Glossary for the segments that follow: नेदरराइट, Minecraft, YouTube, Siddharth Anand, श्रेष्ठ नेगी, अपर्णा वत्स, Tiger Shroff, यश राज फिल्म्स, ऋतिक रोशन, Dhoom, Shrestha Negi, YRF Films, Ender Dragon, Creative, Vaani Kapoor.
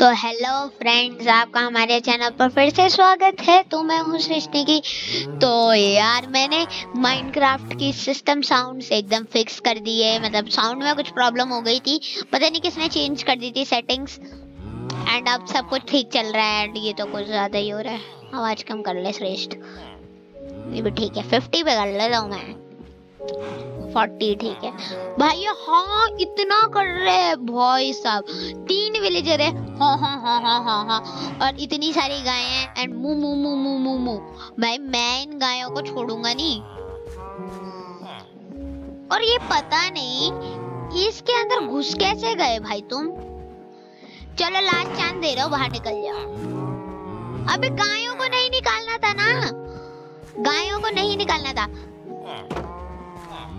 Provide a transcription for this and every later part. तो hello friends, आपका हमारे चैनल पर फिर से स्वागत है। तो मैं हूँ श्रेष्ठ नेगी। तो यार मैंने माइनक्राफ्ट की सिस्टम साउंड्स एकदम फिक्स कर दी है। मतलब साउंड में कुछ प्रॉब्लम हो गई थी, पता नहीं किसने चेंज कर दी थी सेटिंग्स, एंड अब सब कुछ ठीक चल रहा है। एंड ये तो कुछ ज़्यादा ही हो रहा है, आवाज़ कम कर ले श्रेष्ठ। ये भी ठीक है, 50 पे कर लेता हूँ मैं, 40 ठीक है भाई। हाँ इतना कर रहे हैं भाई साहब, 3 विलेजर है। हाँ हाँ हाँ हाँ हाँ हाँ, और इतनी सारी गायें हैं एंड मू मू मू मू मू मू। भाई मैं इन गायों को छोड़ूंगा नहीं। और ये पता नहीं इसके अंदर घुस कैसे गए भाई तुम। चलो लास्ट चांद दे रहा हूँ, बाहर निकल जाओ। अबे गायों को नहीं निकालना था ना, गायों को नहीं निकालना था।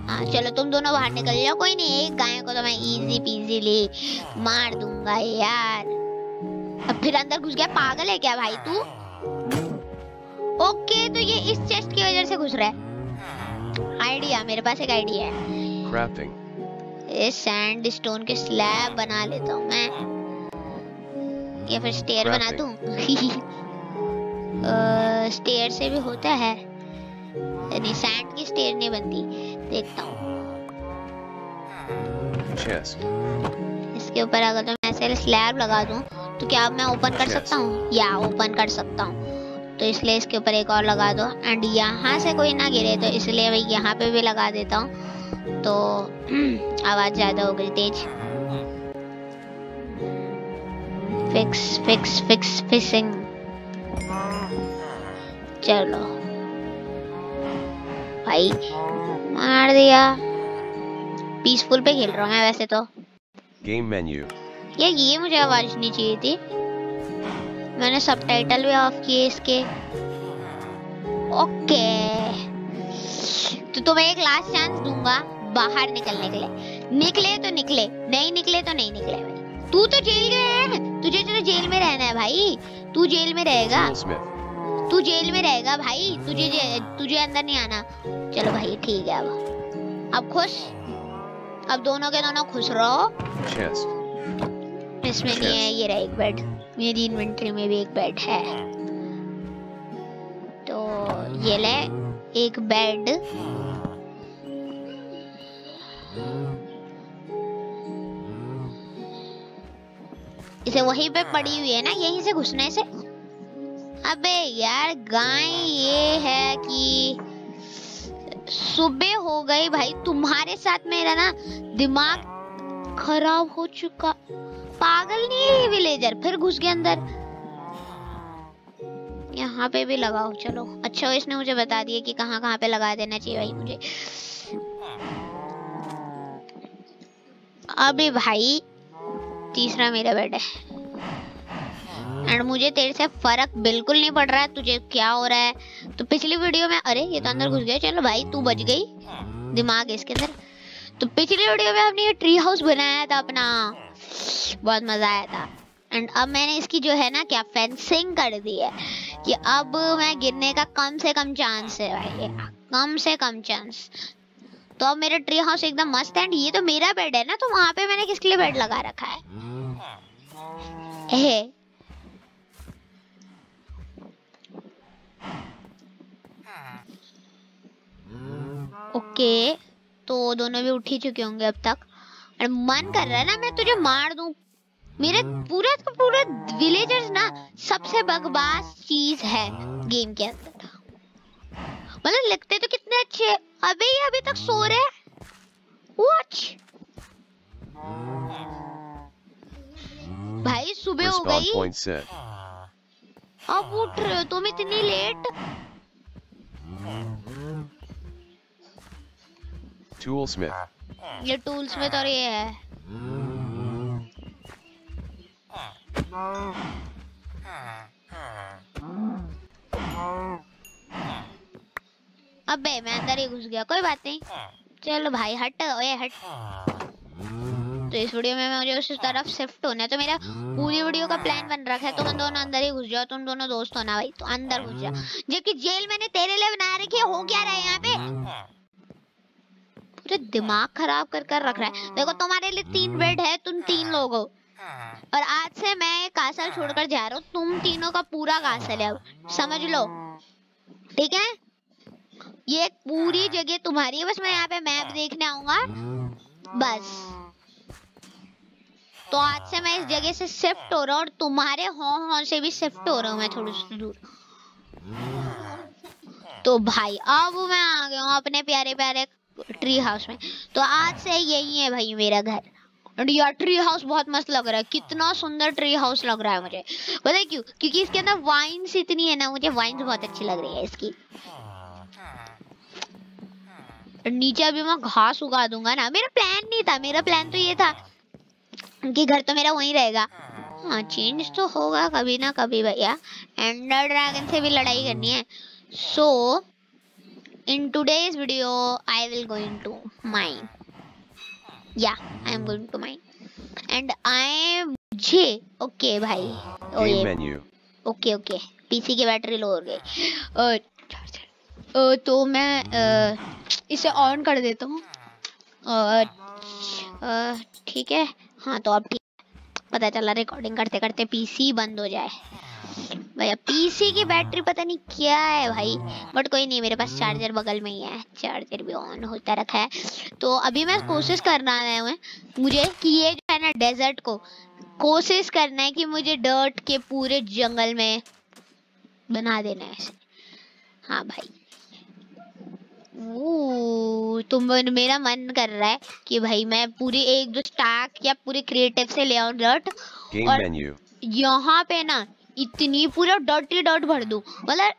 हाँ चलो तुम दोनों बाहर निकल जाओ, कोई नहीं। एक गाय को तो मैं इजी पीजीली मार दूंगा यार। अब फिर अंदर घुस गया, पागल है क्या भाई तू? ओके तो ये इस चेस्ट की वजह से घुस रहा है। आइडिया, मेरे पास एक आइडिया है। क्राफ्टिंग, ये सैंड स्टोन के स्लैब बना लेता हूँ मैं, या फिर स्टेयर बना दूं। स्टेयर से भी होता है, यानी सैंड की स्टेयर नहीं बनती। देखता हूँ इसके ऊपर अगर तो मैं ऐसे स्लैब लगा दूं तो क्या मैं ओपन कर सकता हूँ? या ओपन कर सकता हूँ, तो इसलिए इसके ऊपर एक और लगा दो। एंड यहाँ से कोई ना गिरे तो इसलिए मैं यहाँ पे भी लगा देता हूँ। तो आवाज़ ज़्यादा हो गई तेज। Fix fix fix fixing. चलो भाई मार दिया। पीसफुल पे खेल रहा हूँ मैं वैसे तो। गेम मेन्यू, ये मुझे आवाज नहीं चाहिए थी। मैंने सबटाइटल भी ऑफ किए इसके। ओके तो तुम्हें एक लास्ट चांस दूंगा बाहर निकलने के लिए। निकले तो निकले, नहीं निकले तो नहीं निकले। भाई तू तो जेल गया है, तुझे तो जेल में रहना है भाई। तू जेल में रहेगा, तू जेल में रहेगा भाई। तुझे अंदर नहीं आना। चलो भाई ठीक है, अब खुश, अब दोनों के दोनों खुश रहो। इसमें नहीं है, ये रहा एक बेड, मेरी इन्वेंटरी में भी एक बेड है। तो ये ले एक बेड। इसे वहीं पे पड़ी हुई है ना, यहीं से घुसने से। अबे यार गाय, ये है कि सुबह हो गई भाई। तुम्हारे साथ मेरा ना दिमाग खराब हो चुका। पागल नहीं है ये विलेजर, फिर घुस गया अंदर। यहाँ पे भी लगाओ। चलो अच्छा हो इसने मुझे बता दिया कि कहाँ कहाँ पे लगा देना चाहिए भाई मुझे। अबे भाई तीसरा मेरा बेड है। एंड मुझे तेरे से फर्क बिल्कुल नहीं पड़ रहा है तुझे क्या हो रहा है। तो पिछली वीडियो में, अरे ये तो अंदर घुस गया। चलो भाई तू बच गई, दिमाग है इसके अंदर। तो पिछली वीडियो में हमने ये ट्री हाउस बनाया था अपना, बहुत मजा आया था। एंड अब मैंने इसकी जो है ना क्या फेंसिंग कर दी है कि अब मैं गिरने का कम से कम चांस है भाई, कम से कम चांस। तो अब मेरा ट्री हाउस एकदम मस्त है। एंड ये तो मेरा बेड है ना, तो वहाँ पे मैंने किसके लिए बेड लगा रखा है? ओके तो दोनों भी उठ ही चुके होंगे अब तक। और मन कर रहा है ना मैं तुझे मार दूं। मेरे पूरा का पूरा विलेजर्स ना सबसे बकवास चीज है गेम के अंदर। मतलब लगते तो कितने अच्छे। अबे ये अभी तक सो रहे हैं। वॉच भाई सुबह हो गई, अब उठ रहे हो तुम इतनी लेट। ये टूल्समिथ और ये है। अबे मैं अंदर ही घुस गया, कोई बात नहीं। चलो भाई हट, ओए हट। तो इस वीडियो में मुझे उस तरफ शिफ्ट होना है। तो मेरा पूरी वीडियो का प्लान बन रखा है, तुम दोनों अंदर ही घुस जाओ। तुम दोनों दोस्त हो ना भाई, तो अंदर घुस जाओ। जबकि जेल मैंने तेरे लिए बना रखी है, हो क्या रहा है यहाँ पे? दिमाग खराब कर रख रहा है। देखो तुम्हारे लिए 3 बेड है, तुम 3 लोग हो। और आज से मैं कासल छोड़कर जा रहा हूँ, तुम तीनों का पूरा कासल है, अब समझ लो ठीक है। ये पूरी जगह तुम्हारी है, बस मैं यहाँ पे मैप देखने आऊंगा बस। तो आज से मैं इस जगह से शिफ्ट हो रहा हूँ और तुम्हारे हों से भी शिफ्ट हो रहा हूँ मैं थोड़ी सी दूर। तो भाई अब मैं आ गया हूँ अपने प्यारे प्यारे ट्री हाउस में। तो आज से यही है भाई मेरा घर। यार ट्री हाउस बहुत मस्त लग रहा है, कितना सुंदर ट्री हाउस लग रहा है मुझे, पता है क्यों? क्योंकि इसके अंदर वाइन्स इतनी है ना, मुझे वाइन्स बहुत अच्छी लग रही है इसकी। नीचे अभी मैं घास उगा दूंगा ना, मेरा प्लान नहीं था, मेरा प्लान तो ये था कि घर तो मेरा वहीं रहेगा। हाँ चेंज तो होगा कभी ना कभी भैया, एंडर ड्रैगन से भी लड़ाई करनी है। So in today's video I will going to mine, या I am going to mine and I मुझे ओके भाई। ओके ओके पीसी की बैटरी लो हो गई, तो मैं इसे ऑन कर देता हूँ ठीक है। हाँ तो अब ठीक है, पता चला रिकॉर्डिंग करते करते पीसी बंद हो जाए भैया। पीसी की बैटरी पता नहीं क्या है भाई, बट कोई नहीं, मेरे पास चार्जर बगल में ही है, चार्जर भी ऑन होता रखा है। तो अभी मैं कोशिश करना है मुझे कि ये जो है ना डेजर्ट को, कोशिश करना है कि मुझे डर्ट के पूरे जंगल में बना देना है ऐसे। हाँ भाई वो तुम, मेरा मन कर रहा है कि भाई मैं पूरी एक दो स्टैक या पूरे क्रिएटिव से ले आऊं डर्ट, और यहाँ पे ना इतनी पूरा डर्टी डर्ट भर दूं। मतलब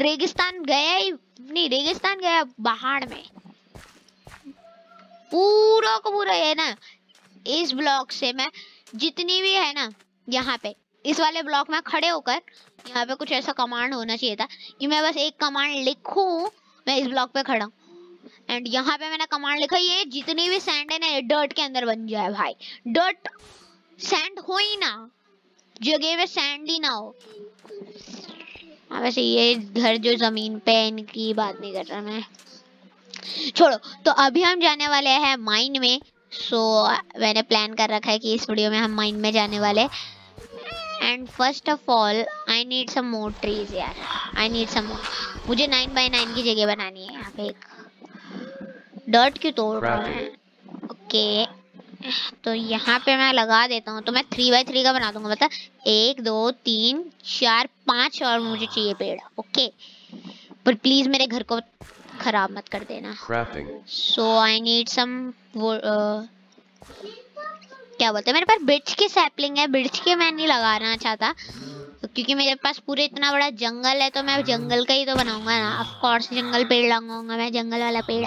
रेगिस्तान गया ही नहीं, रेगिस्तान गया बाहर में पूरा का पूरा है ना। इस ब्लॉक से मैं जितनी भी है ना, यहाँ पे इस वाले ब्लॉक में खड़े होकर यहाँ पे कुछ ऐसा कमांड होना चाहिए था कि मैं बस एक कमांड लिखूं, मैं इस ब्लॉक पे खड़ा हूँ एंड यहाँ पे मैंने कमांड लिखा, ये जितनी भी सैंड है ना ये डर्ट के अंदर बन जाए भाई। डर्ट सैंड हो ही ना, जगह में सैंड ही ना हो। हाँ वैसे ये घर जो जमीन पे, इनकी बात नहीं कर रहा मैं, छोड़ो। तो अभी हम जाने वाले हैं माइन में। सो मैंने प्लान कर रखा है कि इस वीडियो में हम माइन में जाने वाले। And first of all I need some more trees यार, आई नीड सम मोर। मुझे 9x9 की जगह बनानी है यहाँ पे। एक डर्ट क्यों तोड़ रहा है? ओके तो यहाँ पे मैं लगा देता हूँ, तो मैं 3x3 का बना दूंगा, मतलब 1 2 3 4 5 और मुझे चाहिए पेड़। ओके पर प्लीज मेरे घर को खराब मत कर देना। सो आई नीड सम वो क्या बोलते हैं, मेरे पास बिर्च के सैपलिंग है, बिर्च के मैं नहीं लगाना चाहता क्योंकि मेरे पास पूरे इतना बड़ा जंगल है, तो मैं जंगल का ही तो बनाऊंगा ना। ऑफ कोर्स जंगल पेड़ लगाऊंगा मैं, जंगल वाला पेड़।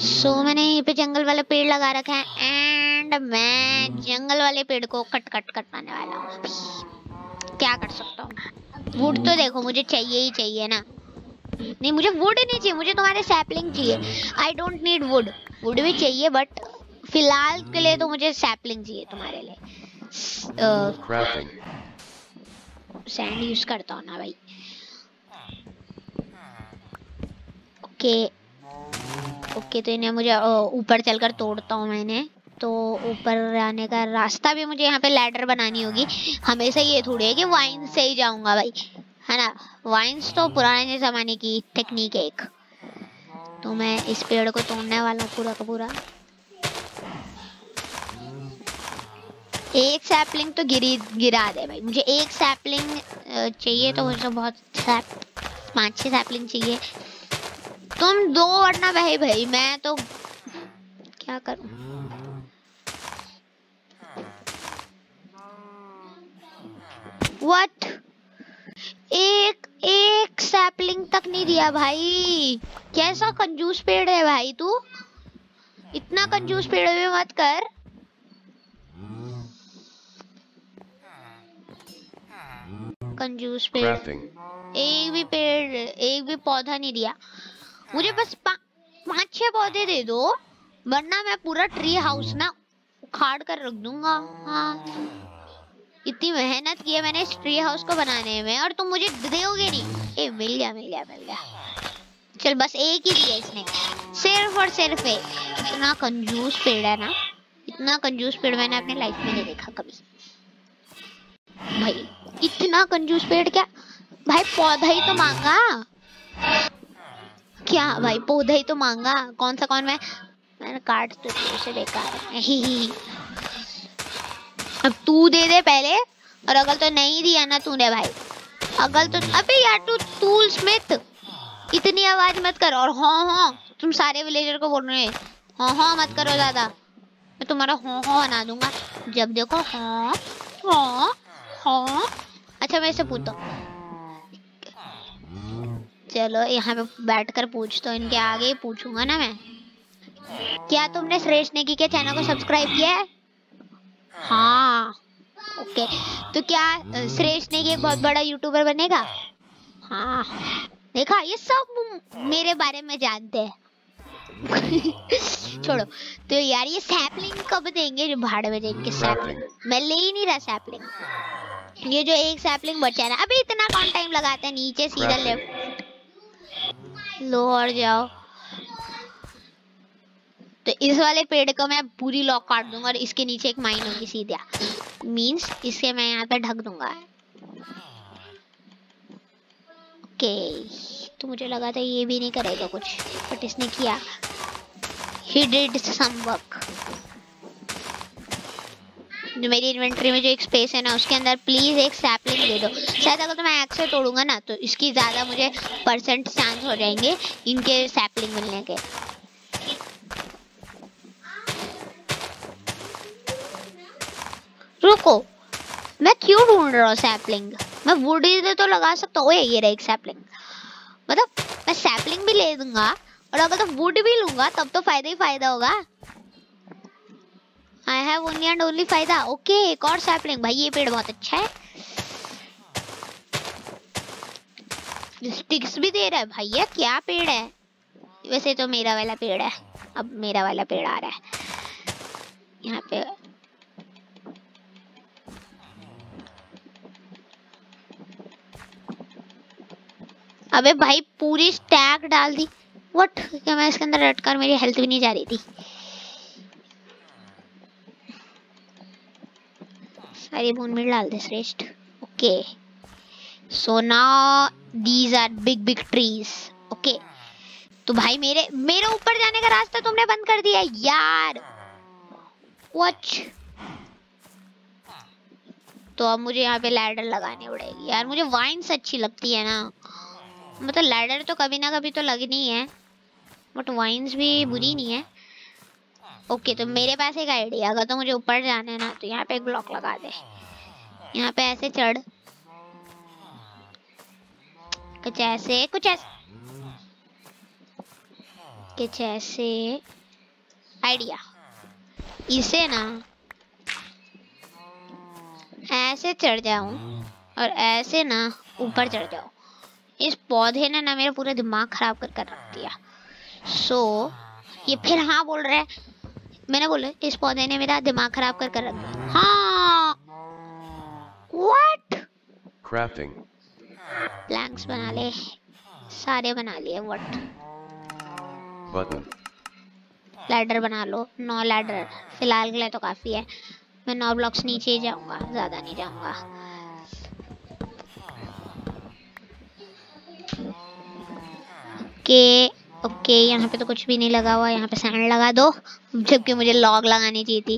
सो मैंने यहाँ पे जंगल वाला पेड़ लगा रखा है एंड मैं जंगल वाले पेड़ को कट पाने वाला हूँ। क्या कर सकता हूँ? वुड तो देखो मुझे चाहिए ही चाहिए ना। नहीं मुझे वुड नहीं चाहिए, मुझे तुम्हारे सैपलिंग चाहिए। I don't need wood, wood भी चाहिए बट फिलहाल के लिए तो मुझे सैपलिंग चाहिए तुम्हारे लिए। सैंड यूज करता हूँ ना भाई। ओके तो इन्हें मुझे ऊपर चलकर तोड़ता हूँ मैंने, तो ऊपर आने का रास्ता भी मुझे यहाँ पे लैडर बनानी होगी। हमेशा ये थोड़ी है कि वाइन से ही जाऊंगा भाई, है ना। वाइन्स तो पुराने जमाने की टेक्निक है एक। तो मैं इस पेड़ को तोड़ने वाला पूरा का पूरा। एक सैपलिंग तो गिरा दे भाई, मुझे एक सैपलिंग चाहिए, तो मुझे बहुत 5-6 सैपलिंग चाहिए। तुम दो वरना भाई भाई मैं तो क्या करूं। व्हाट? एक सैपलिंग तक नहीं दिया भाई, कैसा कंजूस पेड़ है भाई तू। इतना कंजूस पेड़ भी मत कर। कंजूस पेड़, एक भी पौधा नहीं दिया मुझे। बस 5-6 पौधे दे दो वरना मैं पूरा ट्री हाउस ना उखाड़ कर रख दूंगा। हाँ इतनी मेहनत की है मैंने इस ट्री हाउस को बनाने में और तुम मुझे दोगे नहीं। ए मिल गया। चल बस एक ही दिया इसने, सिर्फ और सिर्फ एक। इतना कंजूस पेड़ है ना इतना कंजूस पेड़ मैंने अपने लाइफ में नहीं देखा कभी भाई। इतना कंजूस पेड़ क्या भाई, पौधा ही तो मांगा क्या भाई, पौधा ही तो मांगा। कौन सा कौन, मैंने काट तो से बेकार है। अब तू दे दे पहले, और अगर तो नहीं दिया ना तूने भाई, अगर तो अबे यार तू टूल स्मिथ इतनी आवाज मत कर। और हाँ तुम सारे विलेजर को बोल रहे हाँ मत करो ज्यादा, मैं तुम्हारा हाँ बना दूंगा जब देखो। हाँ हाँ हाँ अच्छा मैं इसे पूछता हूँ, चलो यहाँ पे बैठकर पूछ तो इनके आगे ही पूछूंगा ना मैं। क्या तुमने श्रेष्ठ नेगी के चैनल को सब्सक्राइब किया है? हाँ ओके, तो क्या श्रेष्ठ नेगी एक बहुत बड़ा यूट्यूबर बनेगा? हाँ देखा, ये सब मेरे बारे में जानते हैं। छोड़ो तो यार, ये सैपलिंग कब देंगे? भाड़ में देंगे सैपलिंग, मैं ले ही नहीं रहा सैपलिंग। ये जो एक सैपलिंग बचा ना, अभी इतना कौन टाइम लगाते हैं। नीचे सीधा लेफ्ट लो और जाओ। तो इस वाले पेड़ को मैं पूरी लॉक काट दूंगा और इसके नीचे एक माइन होगी सीधा, मीन्स इससे मैं यहाँ पे ढक दूंगा। ओके तो मुझे लगा था ये भी नहीं करेगा कुछ, बट इसने किया। He did some work। जो मेरी इन्वेंट्री में जो एक स्पेस है ना, उसके अंदर प्लीज एक सैपलिंग दे दो। शायद अगर तो मैं एक्स से तोड़ूंगा ना तो इसकी ज्यादा मुझे परसेंट चांस हो जाएंगे इनके सैपलिंग मिलने के। रुको मैं क्यों ढूंढ रहा हूँ सैपलिंग, मैं वुड इधर तो लगा सकता हूँ। ये रहा एक सैपलिंग, मतलब मैं सैपलिंग भी ले दूंगा और अगर तो वुड भी लूंगा तब तो फायदा ही फायदा होगा। I have only and only फायदा। ओके एक और सैपलिंग। भाई ये पेड़ बहुत अच्छा है, स्टिक्स भी दे रहा है। भैया क्या पेड़ है, वैसे तो मेरा वाला पेड़ है। अब मेरा वाला पेड़ आ रहा है यहाँ पे। अबे भाई पूरी स्टैक डाल दी, व्हाट? क्या मैं इसके अंदर अटकर मेरी हेल्थ भी नहीं जा रही थी। सारी भून मिल डाल दे Shreshth. Okay so now these are big big trees. Okay तो भाई मेरे ऊपर जाने का रास्ता तुमने बंद कर दिया यार, वॉच। तो अब मुझे यहाँ पे लैडर लगानी पड़ेगी यार, मुझे वाइन्स अच्छी लगती है ना, मतलब लैडर तो कभी ना कभी तो लगनी है, बट वाइन्स भी बुरी नहीं है। ओके तो मेरे पास एक आइडिया, अगर तो मुझे ऊपर जाना है ना तो यहाँ पे एक ब्लॉक लगा दे, यहाँ पे ऐसे चढ़, कुछ ऐसे कुछ ऐसे आइडिया। इसे ना ऐसे चढ़ जाऊं और ऐसे ना ऊपर चढ़ जाऊं। इस पौधे ने ना मेरा पूरा दिमाग खराब कर रख दिया। सो ये फिर हाँ बोल रहा है, मैंने बोला इस पौधे ने मेरा दिमाग खराब कर रख दिया। हाँ व्हाट क्राफ्टिंग प्लैंक्स बना ले, सारे बना लिए। व्हाट बटन लैडर बना लो, 9 लैडर फिलहाल के लिए तो काफी है। मैं 9 ब्लॉक्स नीचे ही जाऊंगा, ज्यादा नहीं जाऊंगा। ओके यहाँ पे तो कुछ भी नहीं लगा हुआ, यहाँ पे सैंड लगा दो, जबकि मुझे लॉग लगानी चाहिए थी।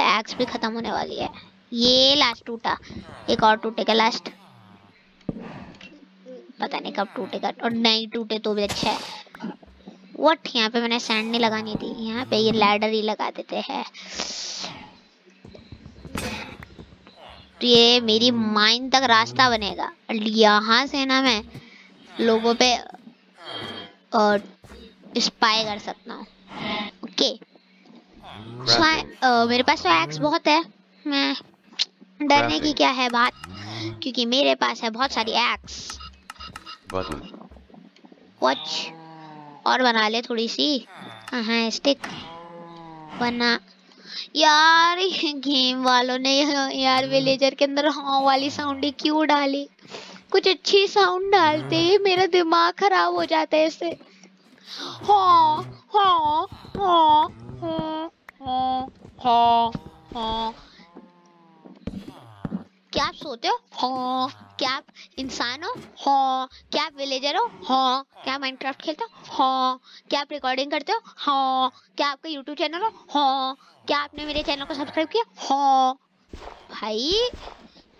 एक्स भी खत्म होने वाली है। ये लास्ट टूटा, एक और टूटेगा लास्ट, पता नहीं कब टूटेगा, और नहीं टूटे तो भी अच्छा है। व्हाट यहाँ पे मैंने सैंड नहीं लगानी थी, यहाँ पे ये लैडर ही लगा देते हैं। तो ये मेरी माइन तक रास्ता बनेगा, यहाँ से ना मैं लोगों पे और स्पाई कर सकता हूँ। ओके मेरे पास तो एक्स बहुत है, मैं डरने की क्या है बात, क्योंकि मेरे पास है बहुत सारी एक्स। वॉच और बना ले थोड़ी सी, हाँ स्टिक बना। यार गेम वालों ने यार विलेजर के अंदर हाँ वाली साउंड क्यों डाली? कुछ अच्छी साउंड डालते ही मेरा दिमाग खराब हो जाता है इससे। हाँ हाँ हाँ हाँ हाँ हाँ हाँ, क्या आप सोते हो? हाँ। क्या आप इंसान हो? हाँ। क्या आप विलेजर हो? हाँ। क्या आप माइनक्राफ्ट खेलते हो? हाँ। क्या आप रिकॉर्डिंग करते हो? हाँ। क्या आपका यूट्यूब चैनल हो? हाँ। क्या आपने मेरे चैनल को सब्सक्राइब किया? हाँ। भाई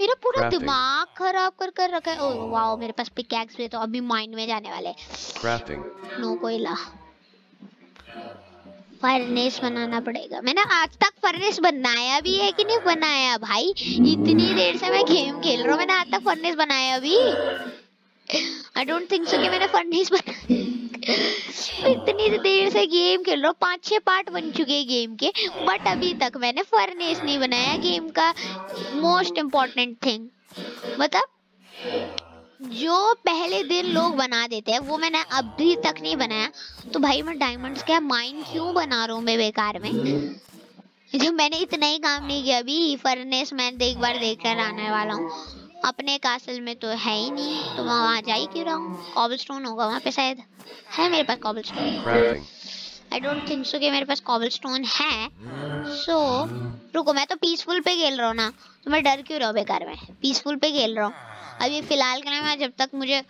मेरा पूरा दिमाग खराब कर कर रखा है। ओह वाओ, मेरे पास पिकैक्स भी है तो अभी माइन में जाने वाले। क्राफ्टिंग नो कोयला, फर्नेस बनाना पड़ेगा। मैंने आज तक फर्नेस बनाया भी है कि नहीं बनाया? भाई इतनी देर से मैं गेम खेल रहा हूँ, मैंने आज तक फर्नेस बनाया भी? आई डोंट थिंक सो कि मैंने फर्नेस बनाया। इतनी देर से गेम खेल रहा हूँ, 5-6 पार्ट बन चुके हैं गेम के, बट अभी तक मैंने फर्नेस नहीं बनाया। गेम का मोस्ट इम्पोर्टेंट थिंग, मतलब जो पहले दिन लोग बना देते हैं वो मैंने अभी तक नहीं बनाया। तो भाई मैं डायमंड्स क्या माइन क्यों बना रहा हूँ मैं बेकार में, जब मैंने इतना ही काम नहीं किया अभी। फर्नेस मैं एक बार देख कर आने वाला हूँ, अपने कासल में तो है ही नहीं तो मैं वहाँ जा ही क्यों रहा हूँ। कॉबलस्टोन होगा वहाँ पे शायद, है मेरे पास cobblestone? I don't think so कि मेरे पास कॉबलस्टोन है। सो रुको, मैं तो पीसफुल पे खेल रहा हूँ ना, तो मैं डर क्यों रहा हूँ बेकार में, पीसफुल पे खेल रहा हूँ अभी फिलहाल के लिए। जब तक मुझे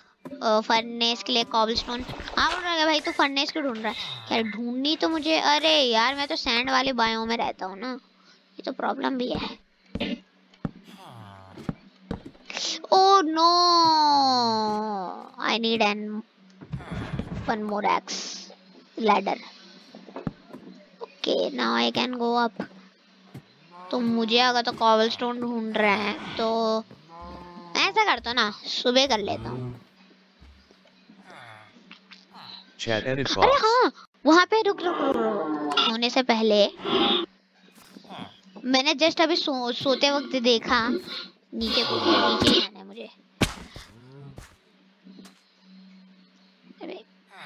फर्नेस के लिए कॉबलस्टोन हाँ ढूंढ रहा है भाई, तो फर्नेस क्यों ढूंढ रहा है यार? ढूंढनी तो मुझे, अरे यार मैं तो सैंड वाले बायो में रहता हूँ ना, ये तो प्रॉब्लम भी है। Oh no, I need an one more axe ladder. Okay now I can go up. तो मुझे अगर तो कॉबलस्टोन ढूंढ रहे हैं तो ऐसा करता हूँ ना, सुबह कर लेता हूँ। अरे हाँ वहाँ पे रुक होने से पहले मैंने जस्ट अभी सोते वक्त देखा, नीचे जाना है मुझे। अरे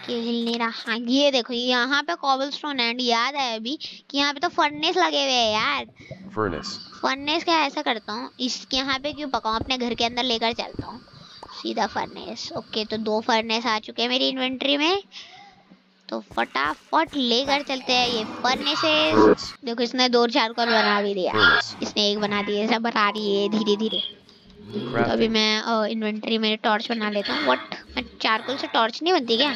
हिल नहीं रहा। ये देखो यहाँ पे कॉबलस्टोन एंड याद है अभी कि यहाँ पे तो फर्नेस लगे हुए हैं यार। फर्नेस क्या ऐसा करता हूँ, इसके यहाँ पे क्यों पकाऊँ, अपने घर के अंदर लेकर चलता हूँ सीधा फर्नेस। ओके तो 2 फर्नेस आ चुके हैं मेरी इन्वेंट्री में, तो फटाफट लेकर चलते हैं ये फर्नेसेस। देखो इसने 2 चारकोल बना भी दिया, इसने 1 बना दिया, सब बना रही है धीरे धीरे। तो अभी मैं इन्वेंट्री में टॉर्च बना लेता हूँ। वट, मैं चारकोल से टॉर्च नहीं बनती क्या?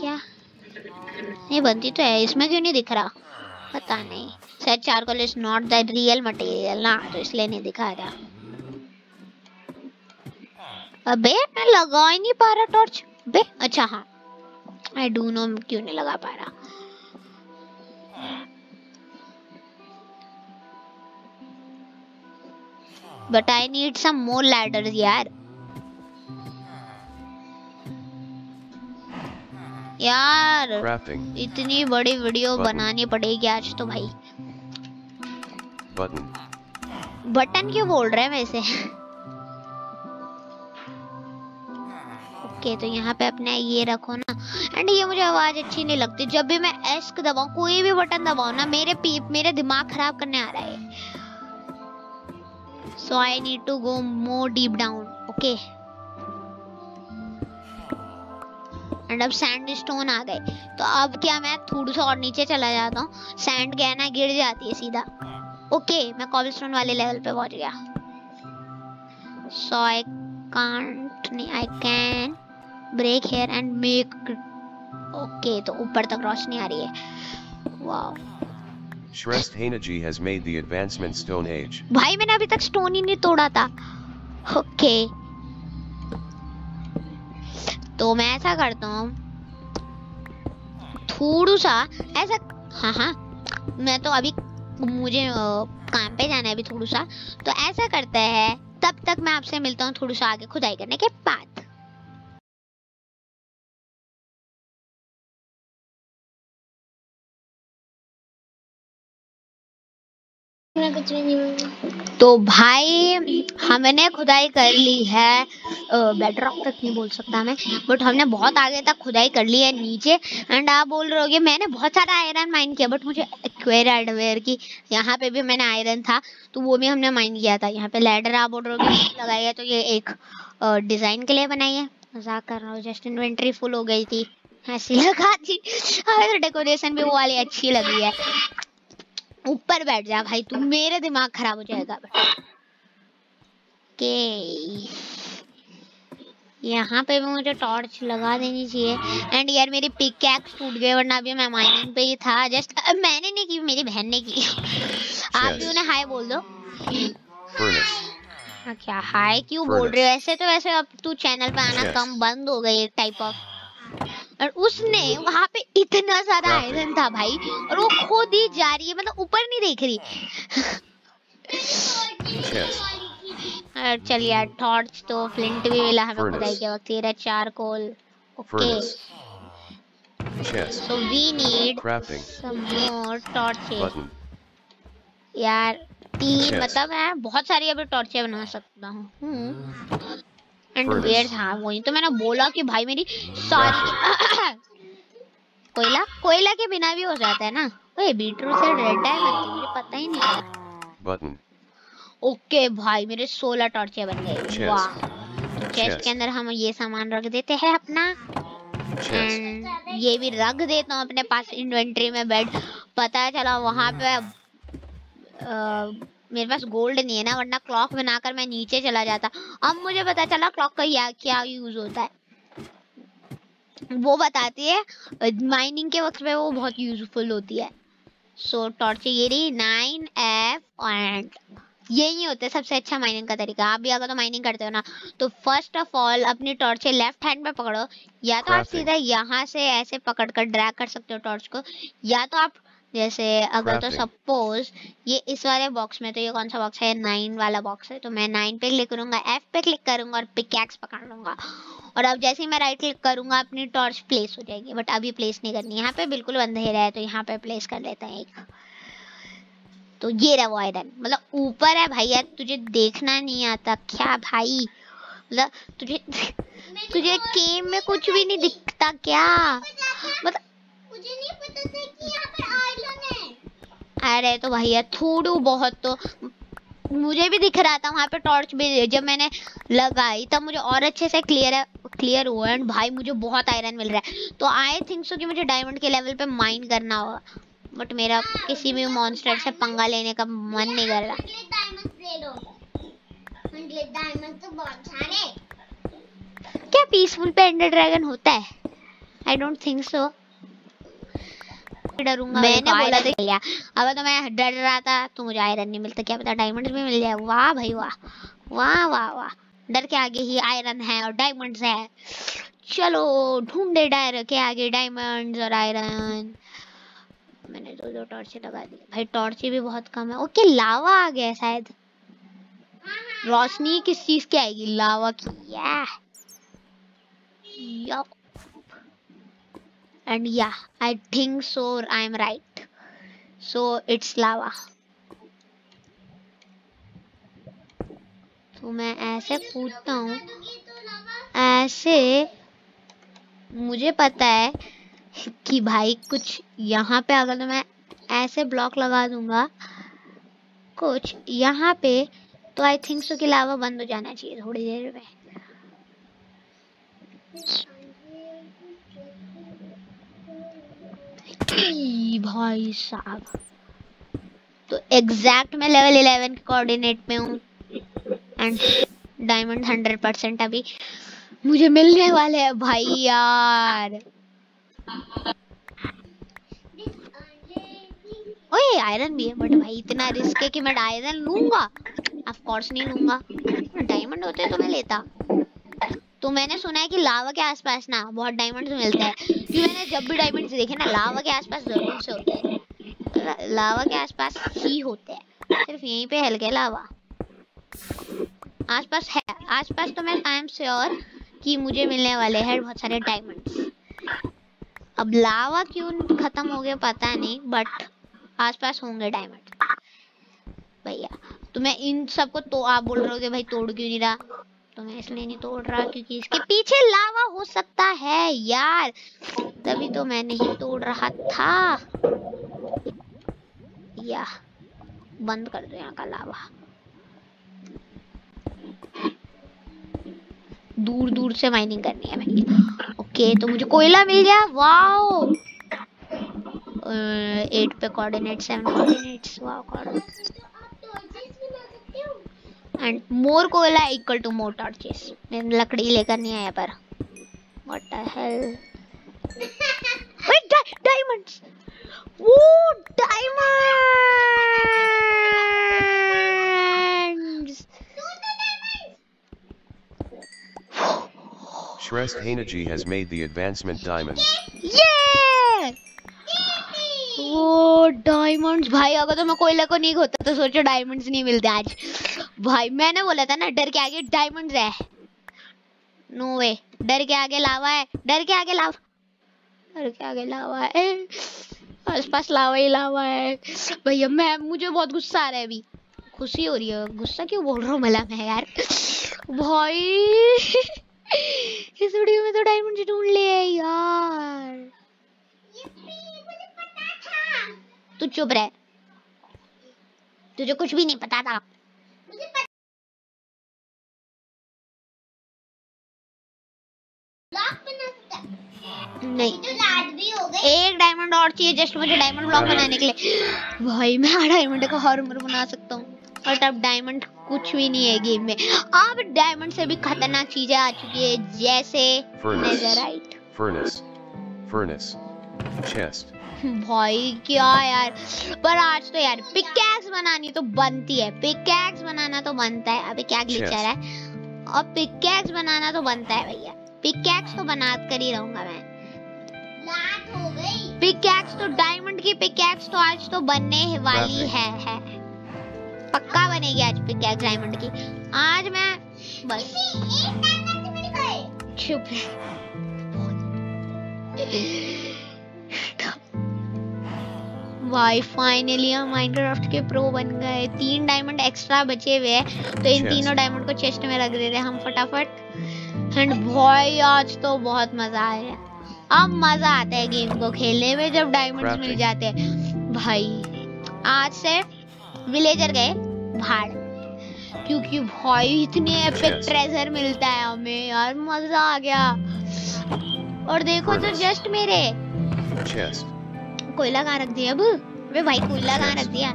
क्या नहीं बनती तो है, इसमें क्यों नहीं दिख रहा पता नहीं। शायद charcoal is not the real material ना, तो इसलिए नहीं दिखा रहा। अबे मैं लगा ही नहीं पा रहा टॉर्च। बे अच्छा हाँ, आई डू नो क्यों नहीं लगा पा रहा। But I need some more ladders यार। यार इतनी बड़ी वीडियो बनानी पड़ेगी आज तो भाई। बटन क्यों बोल रहे हैं वैसे? ओके तो यहाँ पे अपने ये रखो ना। एंड ये मुझे आवाज अच्छी नहीं लगती, जब भी मैं एस्क दबाऊं, कोई भी बटन दबाऊं ना, मेरे दिमाग खराब करने आ रहा है। So I need to go more deep down. Okay and अब सैंडस्टोन आ गए, तो अब क्या मैं थोड़ा सा और नीचे चला जाता हूँ, सैंड गया ना गिर जाती है सीधा। ओके मैं कॉबलस्टोन वाले लेवल पे पहुंच गया। सो आई कांट नहीं, I can break here and make. Okay तो ऊपर तक रोशनी आ रही है। Wow Shreshtha Negi has made the advancement stone age. भाई मैंने अभी तक स्टोन ही नहीं तोड़ा था। ओके तो मैं ऐसा करता हूँ थोड़ा सा ऐसा, हाँ हाँ मैं तो अभी मुझे काम पे जाना है अभी थोड़ा सा, तो ऐसा करते हैं तब तक मैं आपसे मिलता हूँ थोड़ा सा आगे खुदाई करने के बाद। कुछ भी नहीं। तो भाई हमने खुदाई कर ली है, बेटर ऑफ तक नहीं बोल सकता मैं, बट हमने बहुत आगे तक खुदाई कर ली है नीचे। एंड आप बोल रहे होगे मैंने बहुत सारा आयरन माइन किया, बट मुझे एक्वेयर की यहाँ पे भी मैंने आयरन था तो वो भी हमने माइन किया था। यहाँ पे लैडर आप बोल रहे होगे लगाई है, तो ये एक डिज़ाइन के लिए बनाई है। मजाक कर रहा हूँ, जस्ट इन्वेंट्री फुल हो गई थी ऐसी लगा थी। हमें तो डेकोरेशन भी वो वाली अच्छी लगी है। ऊपर बैठ जा भाई तू, मेरे दिमाग खराब हो जाएगा। यहाँ पे भी मुझे टॉर्च लगा देनी चाहिए। एंड यार मेरी पिकैक्स टूट गई, वरना अभी मैं माइनिंग पे ही था। जस्ट मैंने नहीं की, मेरी बहन ने की। आप भी उन्हें हाय बोल दो। हाँ क्या हाय क्यों बोल रहे हो ऐसे? तो वैसे अब तू चैनल पे आना कम बंद हो गई टाइप ऑफ। और उसने वहाँ पे इतना ज्यादा आयरन था भाई, और वो खुद ही जा रही है, मतलब ऊपर नहीं देख रही। और चल यार टॉर्च तो फ्लिंट भी मिला हमें खुदाई के वक्त। तेरा charcoal okay, so we need some more torches. यार तीन मतलब मैं बहुत सारी अभी टॉर्चें बना सकता हूँ। एंड बेयर्स, हाँ वही तो मैंने बोला कि भाई मेरी सारी कोयला कोयला के बिना भी हो जाता है ना। ओए बीटरूट से रेड है, मुझे पता ही नहीं। ओके भाई मेरे 16 टॉर्चें बन गए। वाह, चेस्ट के अंदर हम ये सामान रख देते हैं अपना। ये भी रख देता हूँ अपने पास इन्वेंट्री में। बेड पता चला वहाँ पे मेरे पास गोल्ड नहीं है ना, वरना क्लॉक बनाकर मैं नीचे चला जाता। अब मुझे पता चला क्लॉक का क्या यूज होता है। वो बताती है माइनिंग के वक्त में वो बहुत यूजफुल होती है। सो टॉर्चें ये रही 9F एंड यही होता है सबसे अच्छा माइनिंग का तरीका। आप भी अगर तो माइनिंग करते हो ना, तो फर्स्ट ऑफ ऑल अपनी टॉर्च लेफ्ट हैंड में पकड़ो। या तो आप सीधा यहाँ से ऐसे पकड़कर ड्रैग कर सकते हो टॉर्च को, या तो आप जैसे अगर तो सपोज ये इस वाले बॉक्स में, तो ये कौन सा बॉक्स है? 9 वाला बॉक्स है। तो मैं 9 पे क्लिक करूंगा, F पे क्लिक करूंगा और पिकैक्स पकड़ लूंगा। और अब जैसे ही मैं राइट क्लिक करूंगा अपनी टॉर्च प्लेस हो जाएगी। बट अभी प्लेस नहीं करनी, यहाँ पे बिल्कुल अंधेरा है, तो यहाँ पे प्लेस कर लेते हैं एक। तो ये रहा वो आयरन, मतलब ऊपर है भाई। यार तुझे देखना नहीं आता क्या भाई? मतलब तुझे गेम में कुछ भी नहीं दिखता क्या? मतलब मुझे नहीं पता था कि यहाँ पर आयरन है। अरे तो भैया थोड़ू बहुत तो मुझे भी दिख रहा था। वहाँ पे टॉर्च भी जब मैंने लगाई तब मुझे और अच्छे से क्लियर हुआ। एंड भाई मुझे बहुत आयरन मिल रहा है, तो आई थिंक सो कि मुझे डायमंड के लेवल पे माइन करना होगा। बट मेरा किसी भी मॉन्स्टर से पंगा लेने का मन नहीं कर रहा। क्या पीसफुल पे एंडर ड्रैगन होता है? आई डोंट थिंक सो। डरूंगा मैंने बोला तो लिया। अब तो मैं डर रहा था तो मुझे आयरन नहीं मिलता, क्या पता डायमंड भी मिल जाए। वाह भाई वाह वाह वाह वाह, डर के आगे ही आयरन है और डायमंड्स है। चलो ढूंढे डर के आगे डायमंड्स और आयरन। मैंने 2 टॉर्चें लगा दी भाई, टॉर्चें भी बहुत कम है। ओके लावा आ गया शायद। रोशनी किस चीज की आएगी? लावा की। या एंड या I think so I am right, so it's lava. तो मैं ऐसे कूदता हूँ ऐसे। मुझे पता है कि भाई कुछ यहाँ पे अगर तो मैं ऐसे ब्लॉक लगा दूंगा कुछ यहाँ पे, तो आई थिंक सो कि लावा बंद हो जाना चाहिए थोड़ी देर में। भाई साहब तो एग्जैक्ट मैं लेवल 11 के कोऑर्डिनेट में हूँ। एंड डायमंड 100% अभी मुझे मिलने वाले हैं भाई। यार ओए आयरन भी है, बट भाई इतना रिस्क है कि मैं आयरन लूंगा? ऑफ कोर्स नहीं लूंगा। डायमंड होते तो मैं लेता। तो मैंने सुना है कि लावा के आसपास ना बहुत डायमंड्स मिलते हैं, क्योंकि मैंने जब भी डायमंड्स देखे ना लावा के आसपास जरूर से होते हैं। लावा के आसपास ही होते हैं, सिर्फ यहीं पे हल्के लावा आसपास है। आसपास तो मैं आई एम श्योर कि मुझे मिलने वाले हैं बहुत सारे डायमंड्स। अब लावा क्यों खत्म हो गया पता नहीं, बट आसपास होंगे डायमंड भैया। तो मैं इन सबको, तो आप बोल रहे हो कि भाई तोड़ क्यों नहीं रहा, तो मैं इसलिए नहीं तोड़ रहा क्योंकि इसके पीछे लावा हो सकता है यार, तभी तो मैं नहीं तोड़ रहा था। या बंद कर दो यहाँ का लावा। दूर दूर से माइनिंग करनी है भाई। ओके तो मुझे कोयला मिल गया। वाओ 8 पे coordinate, 7 coordinates, wow coordinate. And more कोयला इक्वल टू मोर टॉर्चेस। मैं लकड़ी लेकर नहीं आया पर what the hell. Wait, diamonds, वो diamonds. Shrestha Negi has made the advancement diamonds. Yeah! वो डायमंड्स भाई, अगर तो मैं कोयला को नहीं खोता तो सोचो डायमंड्स नहीं मिलते आज भाई। मैंने बोला था ना डर के आगे डायमंड्स है, नो वे। डर के आगे लावा है, डर के आगे लावा, डर के आगे लावा है, आसपास लावा ही लावा है भैया। मैं मुझे बहुत गुस्सा आ रहा है अभी, खुशी हो रही है। गुस्सा क्यों बोल रहा हूँ मला मैं यार भाई। इस वीडियो में तो डायमंड ढूंढ लिए यार। मुझे पता था। तू चुप रह, तुझे कुछ भी नहीं पता था। मुझे पता। नहीं तो लाड भी हो गए। एक डायमंड और चाहिए जस्ट मुझे डायमंड ब्लॉक बनाने के लिए भाई। मैं डायमंड का हर उम्र बना सकता हूँ। और अब डायमंड कुछ भी नहीं है गेम में। अब डायमंड से भी खतरनाक चीजें आ चुकी है जैसे नेदरराइट, फर्नेस, चेस्ट। भाई क्या यार, पर आज तो यार पिकैक्स बनानी तो बनती है। पिकैक्स बनाना तो बनता है। अबे क्या ग्लिच आ रहा है। अब पिकैक्स बनाना तो बनता है भैया। पिकैक्स तो बना कर ही रहूंगा मैं। रात हो गई। पिकैक्स तो डायमंड की पिकैक्स तो आज तो बनने वाली है। पक्का बनेगी आज पिकैक्स डायमंड की। आज मैं बस एक डायमंड मिल गए। चुप रह भाई। फाइनली हम माइनक्राफ्ट के प्रो बन गए। 3 डायमंड एक्स्ट्रा बचे हुए हैं तो इन तीनों डायमंड को चेस्ट में रख दे रहे हैं हम फटाफट। एंड भाई आज तो बहुत मजा आया। अब मजा आता है गेम को खेलने में जब डायमंड्स मिल जाते हैं भाई। आज से विलेजर गए भाड़, क्योंकि भाई इतने एपिक ट्रेजर मिलता है हमें यार। मजा आ गया। और देखो तो जस्ट मेरे कोयला कहाँ रख दिया। अब अबे भाई कोयला कहाँ रख दिया।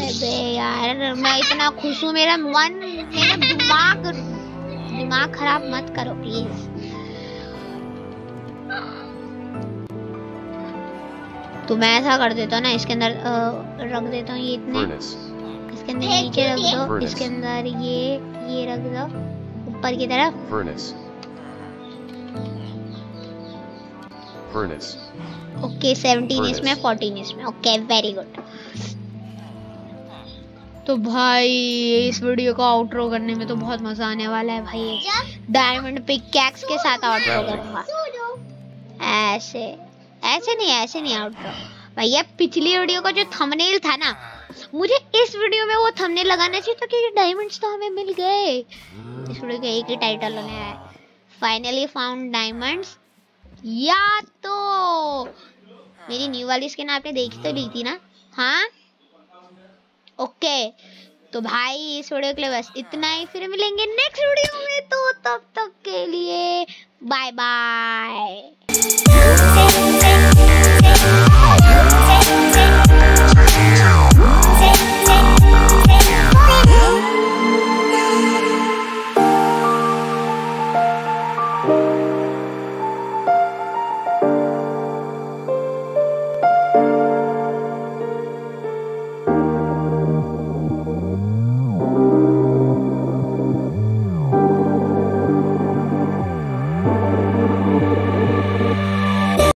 अबे यार मैं इतना खुश हूँ। मेरा दिमाग खराब मत करो प्लीज। तो मैं ऐसा कर देता हूँ ना, इसके अंदर रख देता हूँ ये इतने। इसके अंदर नीचे रख दो, इसके अंदर ये रख दो ऊपर की तरफ। ओके 17 इसमें, 14 इसमें। Okay very good. तो भाई इस वीडियो को आउटरो करने में तो बहुत मजा आने वाला है भाई। डायमंड पिकैक्स के साथ आउटरो करूंगा। ऐसे नहीं आउटरो भैया। पिछली वीडियो का जो थंबनेल था ना, मुझे इस वीडियो में वो थंबनेल लगाना चाहिए था कि डायमंड्स तो हमें मिल गए। इस वीडियो का एक ही टाइटल होने है फाइनली फाउंड डायमंड्स। या तो मेरी न्यू वाली स्किन आपने देखी तो ली थी ना। हाँ ओके। तो भाई इस वीडियो के लिए बस इतना ही। फिर मिलेंगे नेक्स्ट वीडियो में। तो तब तक के लिए बाय बाय।